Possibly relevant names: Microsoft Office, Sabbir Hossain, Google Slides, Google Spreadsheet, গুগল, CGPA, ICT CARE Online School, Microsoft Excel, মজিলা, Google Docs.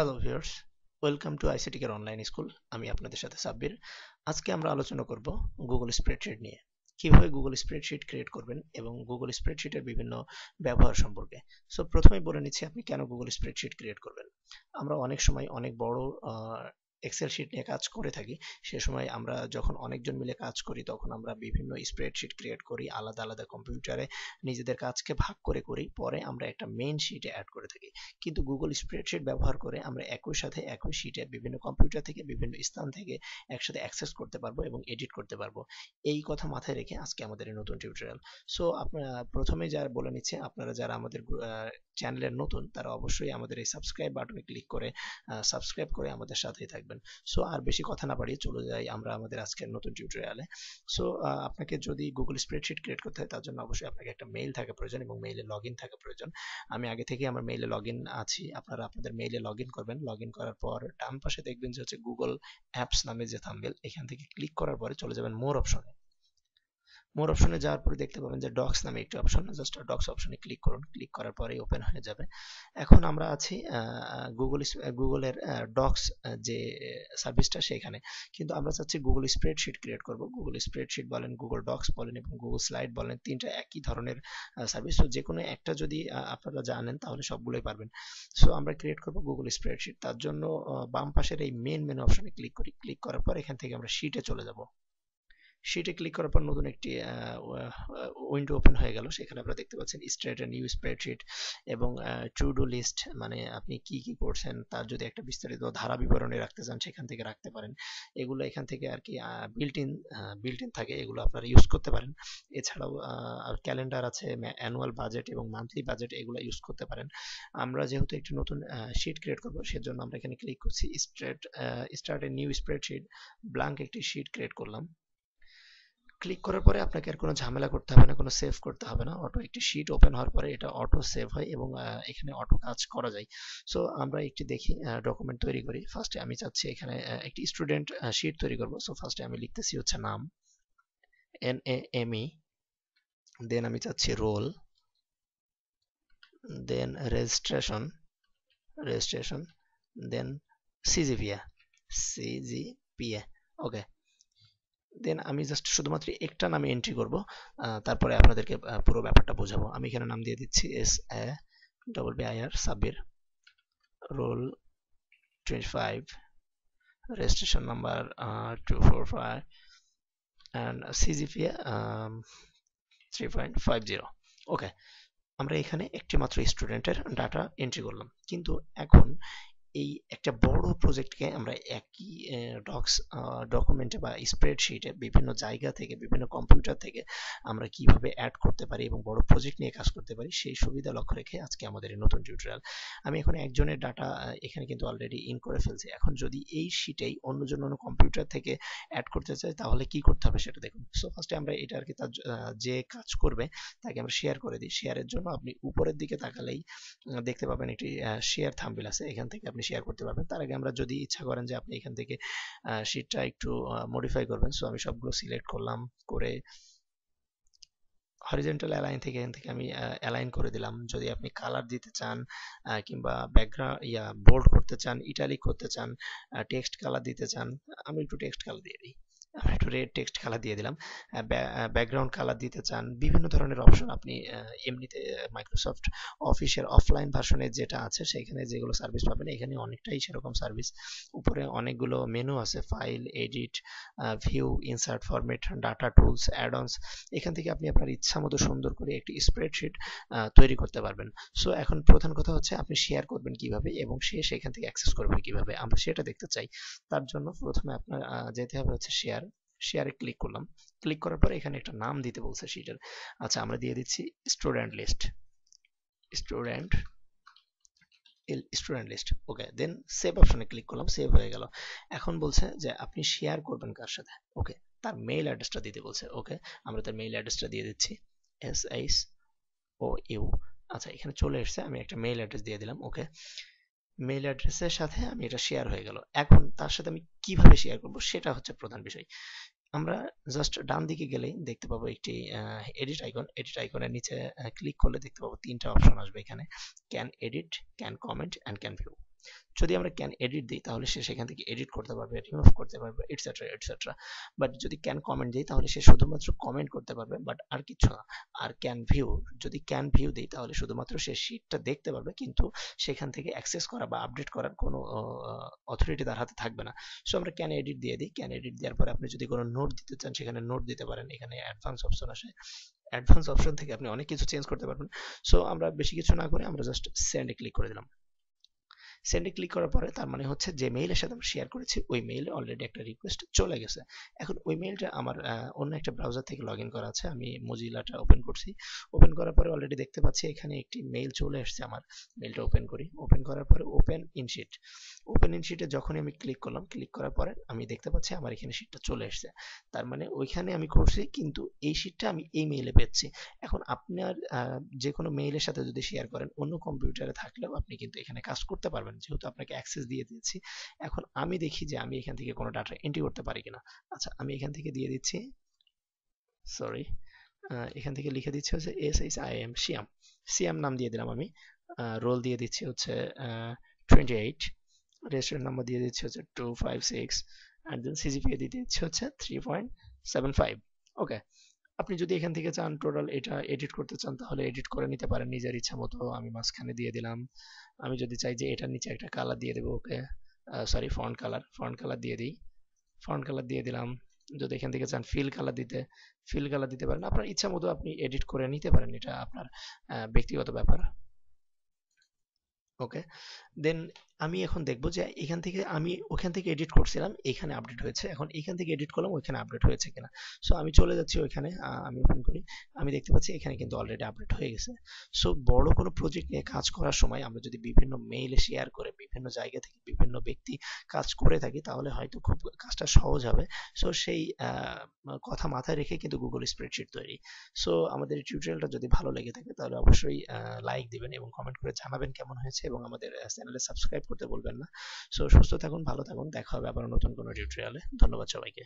Hello viewers welcome to ICT care online school আমি আপনাদের সাথে সাব্বির আজকে আমরা আলোচনা করব গুগল স্প্রেডশিট নিয়ে কিভাবে গুগল স্প্রেডশিট ক্রিয়েট করবেন এবং গুগল স্প্রেডশিটের বিভিন্ন ব্যবহার সম্পর্কে সো প্রথমেই বলে নিচ্ছি আপনি কেন গুগল স্প্রেডশিট ক্রিয়েট করবেন আমরা অনেক সময় অনেক বড় এক্সেল শীট নিয়ে কাজ করে থাকি সেই সময় আমরা যখন অনেকজন মিলে কাজ করি তখন আমরা বিভিন্ন স্প্রেডশিট ক্রিয়েট করি আলাদা আলাদা কম্পিউটারে নিজেদের কাজকে ভাগ করে করি পরে আমরা একটা মেইন শীটে অ্যাড করে থাকি কিন্তু গুগল স্প্রেডশিট ব্যবহার করে আমরা একই সাথে একই শীটে বিভিন্ন কম্পিউটার থেকে বিভিন্ন স্থান থেকে একসাথে অ্যাক্সেস করতে পারবো এবং এডিট করতে পারবো এই কথা মাথায় রেখে আজকে আমাদের এই নতুন টিউটোরিয়াল সো আপনারা প্রথমে যারা বলে নিচ্ছে আপনারা যারা আমাদের চ্যানেলের নতুন তারা অবশ্যই আমাদের এই সাবস্ক্রাইব বাটনে ক্লিক করে সাবস্ক্রাইব করে আমাদের সাথেই থাকবেন সো আর বেশি কথা না বাড়িয়ে চলে যাই আমরা আমাদের আজকের নতুন টিউটোরিয়ালে সো আপনাকে যদি গুগল স্প্রেডশিট ক্রিয়েট করতে হয় তার জন্য অবশ্যই আপনাকে একটা মেইল থাকা প্রয়োজন এবং মেইলে লগইন থাকা প্রয়োজন আমি আগে থেকে আমার মেইলে লগইন আছি আপনারা আপনাদের মেইলে লগইন করবেন লগইন করার পর ডান পাশে দেখবেন যে হচ্ছে গুগল অ্যাপস নামে যে থাম্বনেল এখান থেকে ক্লিক করার পরে চলে যাবেন মোর অপশনে মোর অপশনে যাওয়ার পরে দেখতে পাবেন যে ডক্স নামে একটা অপশন জাস্ট ডক্স অপশনে ক্লিক করুন ক্লিক করার পরেই ওপেন হয়ে যাবে এখন আমরা আছি গুগলের ডক্স যে সার্ভিসটা সেখানে কিন্তু আমরা চাচ্ছি গুগল স্প্রেডশিট ক্রিয়েট করব গুগল স্প্রেডশিট বলেন গুগল ডক্স বলেন এবং গুগল স্লাইড বলেন তিনটা একই ধরনের সার্ভিস সো যে কোনো একটা যদি আপনারা জানেন তাহলে সবগুলোই পারবেন সো আমরা ক্রিয়েট করব গুগল স্প্রেডশিট তার জন্য বাম পাশের এই মেন মেনু অপশনে ক্লিক করি ক্লিক করার পর এখান থেকে আমরা শীটে চলে যাব শীটে ক্লিক করার পর নতুন একটি উইন্ডো ওপেন হয়ে গেল সেখানে আপনারা দেখতে পাচ্ছেন স্ট্রেট নিউ স্প্রেডশিট এবং টু ডু লিস্ট মানে আপনি কি কি করছেন তার যদি একটা বিস্তারিত ধারা বিবরণে রাখতে চান সেখান থেকে রাখতে পারেন এগুলো এখান থেকে আর কি বিল্ট ইন থাকে এগুলো আপনারা ইউজ করতে পারেন এছাড়াও ক্যালেন্ডার আছে অ্যানুয়াল বাজেট এবং মান্থলি বাজেট এগুলো ইউজ করতে পারেন আমরা যেহেতু একটি নতুন শীট ক্রিয়েট করব সেজন্য আমরা এখানে ক্লিক করছি start a new spreadsheet blank একটি শীট ক্রিয়েট করলাম ক্লিক করার পরে আপনাকে আর কোনো ঝামেলা করতে হবে না কোনো সেভ করতে হবে না অটো একটি শীট ওপেন হওয়ার পরে এটা অটো সেভ হয় এবং এখানে অটো কাজ করা যায় সো আমরা একটি দেখি ডকুমেন্ট তৈরি করি ফার্স্টে আমি চাচ্ছি এখানে একটি স্টুডেন্ট শীট তৈরি করব সো ফার্স্টে আমি লিখতেছি হচ্ছে নাম NAME দেন আমি চাচ্ছি roll then registration then CGPA okay then আমি জাস্ট শুধুমাত্র একটা নামে এন্ট্রি করব তারপরে আপনাদেরকে পুরো ব্যাপারটা বোঝাবো আমি এখানে নাম দিয়ে দিচ্ছি SABBIR Sabbir roll 25 registration number 245 and CGPA 3.50 okay আমরা এখানে একটি মাত্র স্টুডেন্টের ডাটা এন্ট্রি করলাম কিন্তু এখন এই একটা বড় প্রজেক্টকে আমরা একই ডক্স ডকুমেন্টে বা স্প্রেডশিটে বিভিন্ন জায়গা থেকে বিভিন্ন কম্পিউটার থেকে আমরা কিভাবে অ্যাড করতে পারি এবং বড় প্রজেক্ট নিয়ে কাজ করতে পারি সেই সুবিধা লক্ষ্য রেখে আজকে আমাদের এই নতুন টিউটোরিয়াল আমি এখন একজনের ডাটা এখানে কিন্তু অলরেডি ইন করে ফেলছি এখন যদি এই শীটেই অন্যজন অন্য কম্পিউটার থেকে অ্যাড করতে চাই তাহলে কি করতে হবে সেটা দেখুন সো ফার্স্টে আমরা এটা আর কি তার যে কাজ করবে তাকে আমরা শেয়ার করে দিই শেয়ারের জন্য আপনি উপরের দিকে তাকালেই দেখতে পাবেন একটি শেয়ার থাম্বনেল আছে এখান থেকে আপনি শেয়ার করতে পারবেন তার আগে আমরা যদি ইচ্ছা করেন যে আপনি এখান থেকে শীটটা একটু মডিফাই করবেন সো আমি সবগুলো সিলেক্ট করলাম করে হরিজন্টাল অ্যালাইন থেকে এখান থেকে আমি অ্যালাইন করে দিলাম যদি আপনি কালার দিতে চান কিংবা ব্যাকগ্রাউন্ড বোল্ড করতে চান ইটালিক করতে চান টেক্সট কালার দিতে চান আমি একটু টেক্সট কালার দিয়ে দিই আমি একটু রেড টেক্সট কালার দিয়ে দিলাম ব্যাকগ্রাউন্ড কালার দিতে চান বিভিন্ন ধরনের অপশন আপনি এমনিতে মাইক্রোসফট অফিসের অফলাইন ভার্সনে যেটা আছে সেখানে যেগুলো সার্ভিস পাবেন এখানে অনেকটাই সেরকম সার্ভিস উপরে অনেকগুলো মেনু আছে file edit view insert format data tools add-ons এখান থেকে আপনি আপনার ইচ্ছা মতো সুন্দর করে একটি স্প্রেডশিট তৈরি করতে পারবেন সো এখন প্রধান কথা হচ্ছে আপনি শেয়ার করবেন কিভাবে এবং সে সেখান থেকে অ্যাক্সেস করবে কিভাবে আমরা সেটা দেখতে চাই তার জন্য প্রথমে আপনার যেতে হবে হচ্ছে শেয়ারে ক্লিক করলাম ক্লিক করার পর এখানে একটা নাম দিতে বলছে শীটের আচ্ছা আমরা দিয়ে দিচ্ছি student list okay then save অপশনে ক্লিক করলাম সেভ হয়ে গেল এখন বলছে যে আপনি শেয়ার করবেন কার সাথে ওকে তার মেইল অ্যাড্রেসটা দিতে বলছে ওকে আমরা তার মেইল অ্যাড্রেসটা দিয়ে দিচ্ছি SHOU আচ্ছা এখানে চলে এসেছে আমি একটা মেইল অ্যাড্রেস দিয়ে দিলাম ওকে মেইল অ্যাড্রেসের সাথে আমি এটা শেয়ার হয়ে গেল এখন তার সাথে আমি কিভাবে শেয়ার করব সেটা হচ্ছে প্রধান বিষয় আমরা জাস্ট ডান দিকে গেলেই দেখতে পাবো একটি এডিট আইকন এডিট আইকনের নিচে ক্লিক করলে দেখতে পাবো তিনটা অপশন আসবে এখানে can edit can comment and can view যদি আমরা ক্যান এডিট দিই তাহলে সে সেখান থেকে এডিট করতে পারবে, রিমুভ করতে পারবে, ইটসেট্রা ইটসেট্রা। বাট যদি ক্যান কমেন্ট দিই তাহলে সে শুধুমাত্র কমেন্ট করতে পারবে, বাট আর কিছু না। আর ক্যান ভিউ, যদি ক্যান ভিউ দিই তাহলে শুধুমাত্র সে শীটটা দেখতে পারবে, কিন্তু সেখান থেকে অ্যাক্সেস করা বা আপডেট করার কোনো অথরিটি তার হাতে থাকবে না। সো আমরা ক্যান এডিট দিয়ে দিই। ক্যান এডিট দেওয়ার পরে আপনি যদি কোনো নোট দিতে চান সেখানে নোট দিতে পারেন। এখানে অ্যাডভান্স অপশন আসে, অ্যাডভান্স অপশন থেকে আপনি অনেক কিছু চেঞ্জ করতে পারবেন। সো আমরা বেশি কিছু না করে আমরা জাস্ট সেন্ডে ক্লিক করে দিলাম। সেন্ডে ক্লিক করার পরে তার মানে হচ্ছে যে মেইলের সাথে আমরা শেয়ার করেছি ওই মেইলে অলরেডি একটা রিকোয়েস্ট চলে গেছে। এখন ওই মেইলটা আমার অন্য একটা ব্রাউজার থেকে লগ ইন করা আছে, আমি মজিলাটা ওপেন করছি। ওপেন করার পরে অলরেডি দেখতে পাচ্ছি এখানে একটি মেইল চলে আসছে। আমার মেইলটা ওপেন করি, ওপেন করার পরে ওপেন ইনশিট, ওপেন ইনশিটে যখনই আমি ক্লিক করলাম, ক্লিক করার পরে আমি দেখতে পাচ্ছি আমার এখানে শিটটা চলে আসছে। তার মানে ওইখানে আমি করছি কিন্তু এই শিটটা আমি এই মেইলে পেয়েছি। এখন আপনার যে কোনো মেইলের সাথে যদি শেয়ার করেন অন্য কম্পিউটারে থাকলেও আপনি কিন্তু এখানে কাজ করতে পারবেন, যেহেতু আপনাকে অ্যাক্সেস দিয়ে দিয়েছি। এখন আমি দেখি যে আমি এখান থেকে কোনো ডাটা এন্ট্রি করতে পারি কিনা। আচ্ছা, আমি এখান থেকে দিয়ে দিচ্ছি, সরি, এখান থেকে লিখে দিচ্ছি হচ্ছে SHIAM, সিয়াম, সিয়াম নাম দিয়ে দিলাম আমি। রোল দিয়ে দিচ্ছি হচ্ছে 28, রেজিস্ট্রেশন নাম্বার দিয়ে দিচ্ছি হচ্ছে 256, অ্যান্ড দেন CGPA দিয়ে দিচ্ছি হচ্ছে 3.75। ওকে, আপনি যদি এখান থেকে চান টোটাল এটা এডিট করতে চান তাহলে এডিট করে নিতে পারেন নিজের ইচ্ছা মতো। আমি মাঝখানে দিয়ে দিলাম। আমি যদি চাই যে এটার নিচে একটা কালার দিয়ে দেবো, okay, sorry, font colour, font colour দিয়ে দিই, ফন্ট কালার দিয়ে দিলাম। যদি এখান থেকে চান ফিল কালার দিতে, ফিল কালার দিতে পারেন। আপনার ইচ্ছা মতো আপনি এডিট করে নিতে পারেন, এটা আপনার ব্যক্তিগত ব্যাপার। ওকে, দেন আমি এখন দেখব যে এখান থেকে আমি ওখান থেকে এডিট করছিলাম, এখানে আপডেট হয়েছে। এখন এখান থেকে এডিট করলাম, ওইখানে আপডেট হয়েছে কিনা। সো আমি চলে যাচ্ছি ওইখানে, আমি ওপেন করি, আমি দেখতে পাচ্ছি এখানে কিন্তু অলরেডি আপডেট হয়ে গেছে। সো বড় কোনো প্রজেক্ট নিয়ে কাজ করার সময় আমরা যদি বিভিন্ন মেইলে শেয়ার করে বিভিন্ন জায়গা থেকে বিভিন্ন ব্যক্তি কাজ করে থাকি তাহলে হয়তো খুব কাজটা সহজ হবে। সো সেই কথা মাথায় রেখে কিন্তু গুগল স্প্রেডশিট তৈরি। সো আমাদের টিউটোরিয়ালটা যদি ভালো লেগে থাকে তাহলে অবশ্যই লাইক দিবেন এবং কমেন্ট করে জানাবেন কেমন হয়েছে, এবং আমাদের চ্যানেলে সাবস্ক্রাইব করতে বলবেন না। সো সুস্থ থাকুন, ভালো থাকুন, দেখা হবে আবার নতুন কোনো টিউটোরিয়ালে। ধন্যবাদ সবাইকে।